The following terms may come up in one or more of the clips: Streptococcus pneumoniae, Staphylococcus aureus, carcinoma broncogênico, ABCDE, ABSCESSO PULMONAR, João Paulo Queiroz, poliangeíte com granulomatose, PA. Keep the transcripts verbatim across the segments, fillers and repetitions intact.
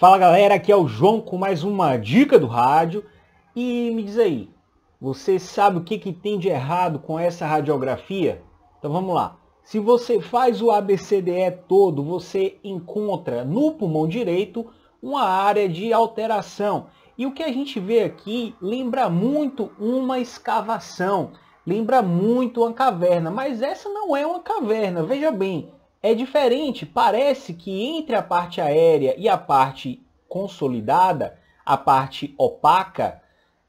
Fala galera, aqui é o João com mais uma dica do rádio. E me diz aí, você sabe o que, que tem de errado com essa radiografia? Então vamos lá. Se você faz o A B C D E todo, você encontra no pulmão direito uma área de alteração. E o que a gente vê aqui lembra muito uma escavação, lembra muito uma caverna, mas essa não é uma caverna, veja bem. É diferente, parece que entre a parte aérea e a parte consolidada, a parte opaca,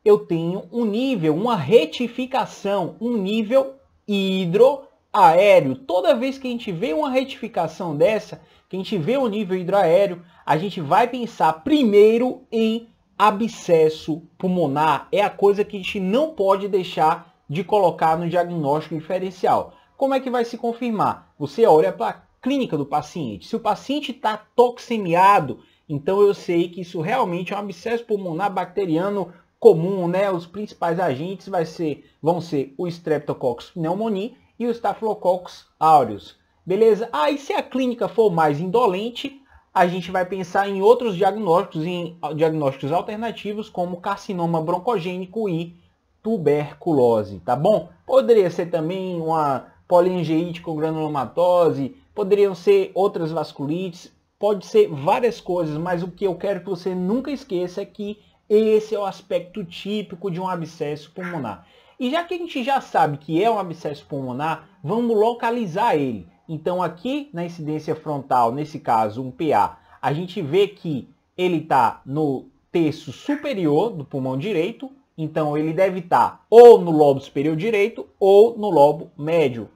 eu tenho um nível, uma retificação, um nível hidroaéreo. Toda vez que a gente vê uma retificação dessa, que a gente vê um nível hidroaéreo, a gente vai pensar primeiro em abscesso pulmonar. É a coisa que a gente não pode deixar de colocar no diagnóstico diferencial. Como é que vai se confirmar? Você olha para a clínica do paciente. Se o paciente está toxemiado, então eu sei que isso realmente é um abscesso pulmonar bacteriano comum, né? Os principais agentes vai ser, vão ser o Streptococcus pneumoniae e o Staphylococcus aureus. Beleza? Ah, e se a clínica for mais indolente, a gente vai pensar em outros diagnósticos, em diagnósticos alternativos como carcinoma broncogênico e tuberculose, tá bom? Poderia ser também uma poliangeíte com granulomatose, poderiam ser outras vasculites, pode ser várias coisas, mas o que eu quero que você nunca esqueça é que esse é o aspecto típico de um abscesso pulmonar. E já que a gente já sabe que é um abscesso pulmonar, vamos localizar ele. Então aqui na incidência frontal, nesse caso um P A, a gente vê que ele está no terço superior do pulmão direito, então ele deve estar ou no lobo superior direito ou no lobo médio.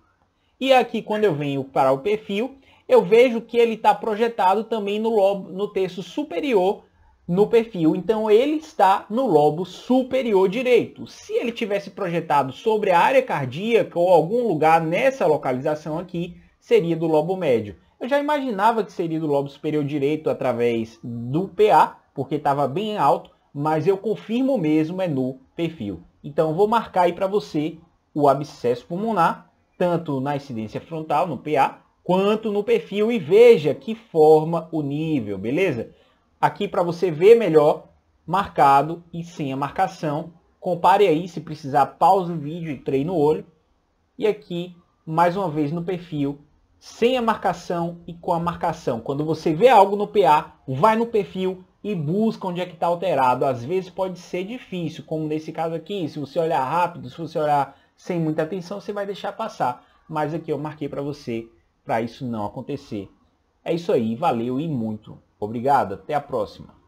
E aqui, quando eu venho para o perfil, eu vejo que ele está projetado também no lobo, no terço superior no perfil. Então, ele está no lobo superior direito. Se ele tivesse projetado sobre a área cardíaca ou algum lugar nessa localização aqui, seria do lobo médio. Eu já imaginava que seria do lobo superior direito através do P A, porque estava bem alto, mas eu confirmo mesmo é no perfil. Então, vou marcar aí para você o abscesso pulmonar, tanto na incidência frontal, no P A, quanto no perfil, e veja que forma o nível, beleza? Aqui, para você ver melhor, marcado e sem a marcação. Compare aí, se precisar, pausa o vídeo e treina o olho. E aqui, mais uma vez no perfil, sem a marcação e com a marcação. Quando você vê algo no P A, vai no perfil e busca onde é que está alterado. Às vezes pode ser difícil, como nesse caso aqui. Se você olhar rápido, se você olhar sem muita atenção, você vai deixar passar. Mas aqui eu marquei para você, para isso não acontecer. É isso aí, valeu e muito obrigado. Até a próxima.